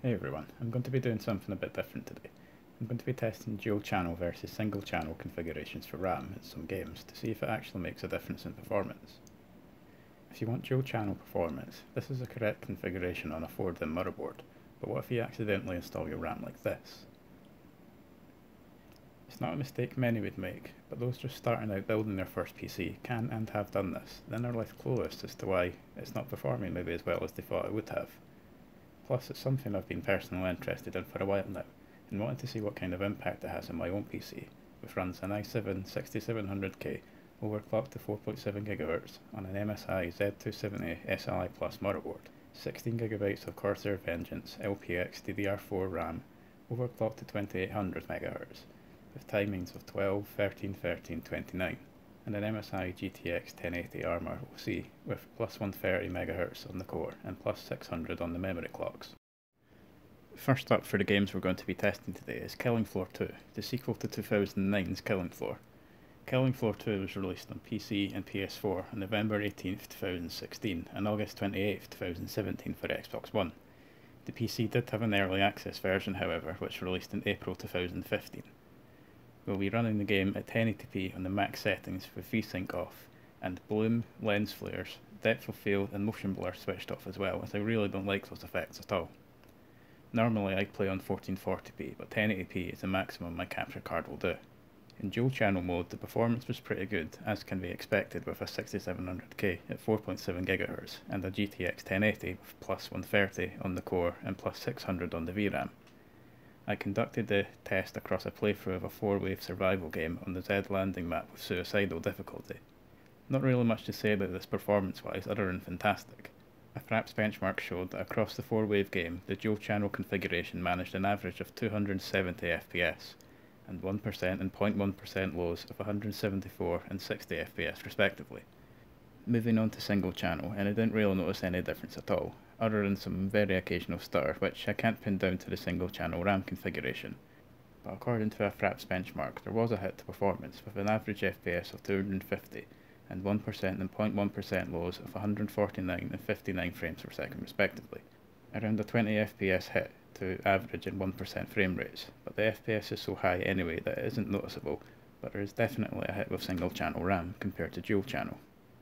Hey everyone, I'm going to be doing something a bit different today. I'm going to be testing dual channel versus single channel configurations for RAM in some games to see if it actually makes a difference in performance. If you want dual channel performance, this is the correct configuration on a 4DIMM motherboard, but what if you accidentally install your RAM like this? It's not a mistake many would make, but those just starting out building their first PC can and have done this, then they're left clueless as to why it's not performing maybe as well as they thought it would have. Plus, it's something I've been personally interested in for a while now, and wanted to see what kind of impact it has on my own PC, which runs an i7 6700K overclocked to 4.7GHz on an MSI Z270 SLI Plus motherboard, 16GB of Corsair Vengeance LPX DDR4 RAM overclocked to 2800MHz, with timings of 12, 13, 13, 29, and an MSI GTX 1080 Armor OC with plus 130MHz on the core and plus 600 on the memory clocks. First up for the games we're going to be testing today is Killing Floor 2, the sequel to 2009's Killing Floor. Killing Floor 2 was released on PC and PS4 on November 18, 2016 and August 28, 2017 for Xbox One. The PC did have an early access version however, which released in April 2015. We'll be running the game at 1080p on the max settings with VSync off, and bloom, lens flares, depth of field and motion blur switched off as well, as I really don't like those effects at all. Normally I play on 1440p, but 1080p is the maximum my capture card will do. In dual channel mode the performance was pretty good, as can be expected with a 6700K at 4.7GHz and a GTX 1080 with plus 130 on the core and plus 600 on the VRAM. I conducted the test across a playthrough of a 4-wave survival game on the Z landing map with suicidal difficulty. Not really much to say about this performance wise other than fantastic. A FRAPS benchmark showed that across the 4-wave game the dual channel configuration managed an average of 270 FPS and 1% and 0.1% lows of 174 and 60 FPS respectively. Moving on to single channel, and I didn't really notice any difference at all, other than some very occasional stutter, which I can't pin down to the single channel RAM configuration. But according to a FRAPS benchmark, there was a hit to performance with an average FPS of 250 and 1% and 0.1% lows of 149 and 59 frames per second respectively. Around a 20 FPS hit to average and 1% frame rates, but the FPS is so high anyway that it isn't noticeable, but there is definitely a hit with single channel RAM compared to dual channel.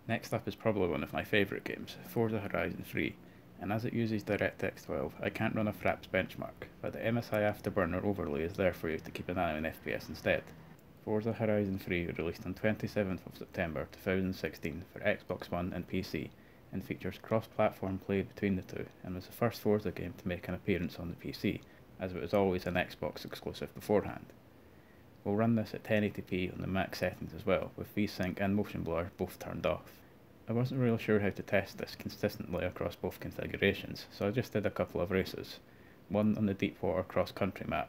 Next up is probably one of my favourite games, Forza Horizon 3. And as it uses DirectX 12, I can't run a FRAPS benchmark, but the MSI Afterburner overlay is there for you to keep an eye on FPS instead. Forza Horizon 3 released on 27th of September 2016 for Xbox One and PC, and features cross-platform play between the two, and was the first Forza game to make an appearance on the PC, as it was always an Xbox exclusive beforehand. We'll run this at 1080p on the max settings as well, with VSync and motion blur both turned off. I wasn't really sure how to test this consistently across both configurations, so I just did a couple of races. One on the Deepwater cross-country map,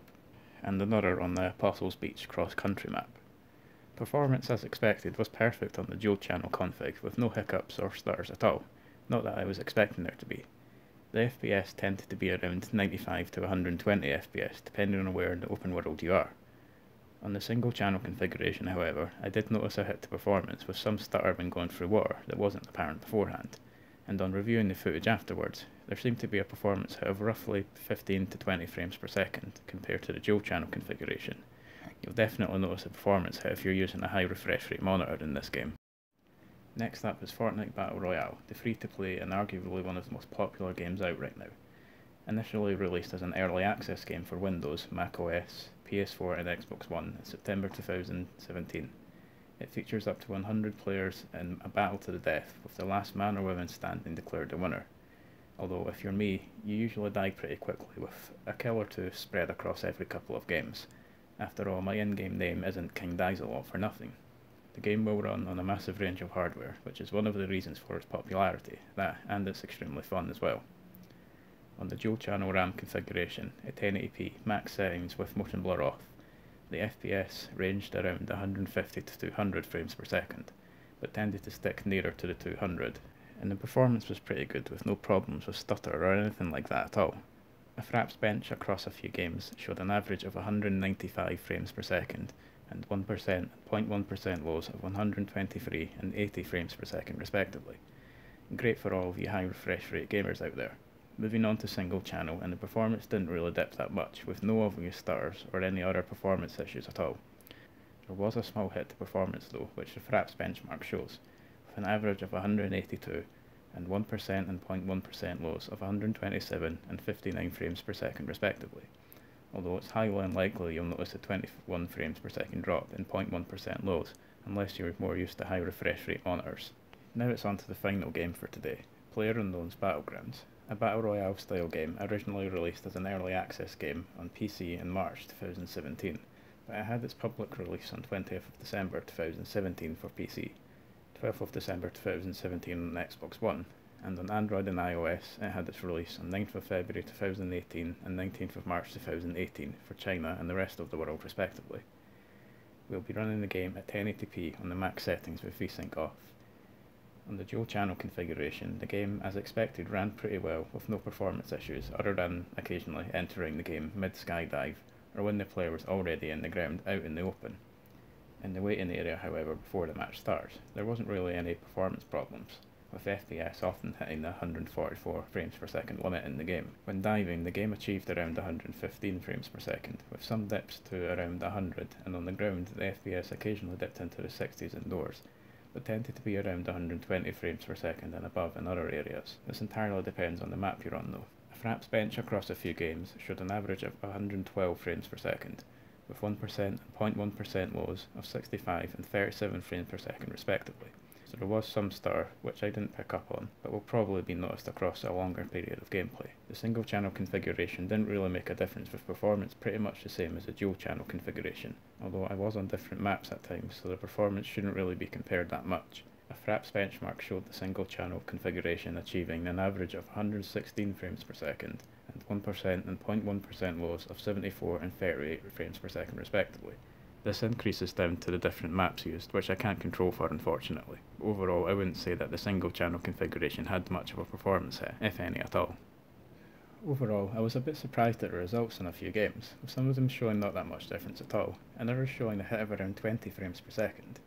and another on the Apostles Beach cross-country map. Performance as expected was perfect on the dual channel config, with no hiccups or stutters at all, not that I was expecting there to be. The FPS tended to be around 95 to 120 FPS, depending on where in the open world you are. On the single channel configuration however, I did notice a hit to performance with some stutter when going through water that wasn't apparent beforehand, and on reviewing the footage afterwards, there seemed to be a performance hit of roughly 15 to 20 frames per second compared to the dual channel configuration. You'll definitely notice a performance hit if you're using a high refresh rate monitor in this game. Next up is Fortnite Battle Royale, the free to play and arguably one of the most popular games out right now. Initially released as an early access game for Windows, Mac OS, PS4 and Xbox One in September 2017. It features up to 100 players in a battle to the death, with the last man or woman standing declared the winner. Although if you're me, you usually die pretty quickly, with a kill or two spread across every couple of games. After all, my in-game name isn't King Dies a Lot for nothing. The game will run on a massive range of hardware, which is one of the reasons for its popularity, that and it's extremely fun as well. On the dual channel RAM configuration at 1080p max settings with motion blur off, the FPS ranged around 150 to 200 frames per second, but tended to stick nearer to the 200, and the performance was pretty good with no problems with stutter or anything like that at all. A FRAPS bench across a few games showed an average of 195 frames per second and 1% and 0.1% lows of 123 and 80 frames per second respectively. Great for all of you high refresh rate gamers out there. moving on to single channel, and the performance didn't really dip that much, with no obvious stutters or any other performance issues at all. There was a small hit to performance though, which the FRAPS benchmark shows, with an average of 182 and 1% and 0.1% lows of 127 and 59 frames per second respectively, although it's highly unlikely you'll notice a 21 frames per second drop in 0.1% lows, unless you're more used to high refresh rate monitors. Now it's on to the final game for today, PlayerUnknown's Battlegrounds, a Battle Royale style game originally released as an early access game on PC in March 2017, but it had its public release on 20th of December 2017 for PC, 12th of December 2017 on Xbox One, and on Android and iOS it had its release on 9th of February 2018 and 19th of March 2018 for China and the rest of the world respectively. We'll be running the game at 1080p on the max settings with VSync off. On the dual channel configuration, the game as expected ran pretty well with no performance issues other than occasionally entering the game mid-skydive or when the player was already in the ground out in the open. In the waiting area however before the match starts, there wasn't really any performance problems, with FPS often hitting the 144 frames per second limit in the game. When diving, the game achieved around 115 frames per second, with some dips to around 100, and on the ground the FPS occasionally dipped into the 60s indoors, but tended to be around 120 frames per second and above in other areas. This entirely depends on the map you're on though. A FRAPS bench across a few games showed an average of 112 frames per second, with 1% and 0.1% lows of 65 and 37 frames per second respectively. So there was some stutter, which I didn't pick up on, but will probably be noticed across a longer period of gameplay. The single channel configuration didn't really make a difference with performance pretty much the same as the dual channel configuration, although I was on different maps at times, so the performance shouldn't really be compared that much. A FRAPS benchmark showed the single channel configuration achieving an average of 116 frames per second, and 1% and 0.1% lows of 74 and 38 frames per second respectively. This increases down to the different maps used, which I can't control for unfortunately. Overall, I wouldn't say that the single channel configuration had much of a performance hit, if any at all. Overall, I was a bit surprised at the results in a few games, with some of them showing not that much difference at all, and others showing a hit of around 20 frames per second.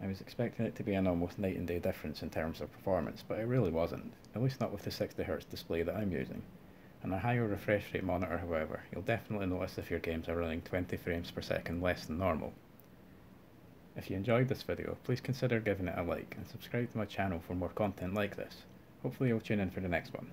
I was expecting it to be an almost night and day difference in terms of performance, but it really wasn't, at least not with the 60Hz display that I'm using. On a higher refresh rate monitor however, you'll definitely notice if your games are running 20 frames per second less than normal. If you enjoyed this video, please consider giving it a like and subscribe to my channel for more content like this. Hopefully you'll tune in for the next one.